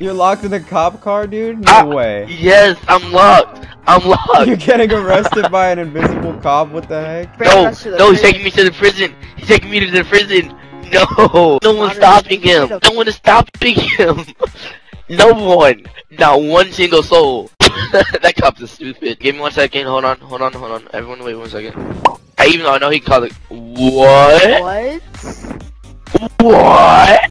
You're locked in the cop car, dude? No way. Yes, I'm locked. I'm locked. You're getting arrested by an invisible cop? What the heck? No, he's taking me to the prison. He's taking me to the prison. No, no one's stopping him. No one is stopping him. No one. Not one single soul. That cop's is stupid. Give me 1 second. Hold on. Everyone wait 1 second. Even though I know he called it. What? What?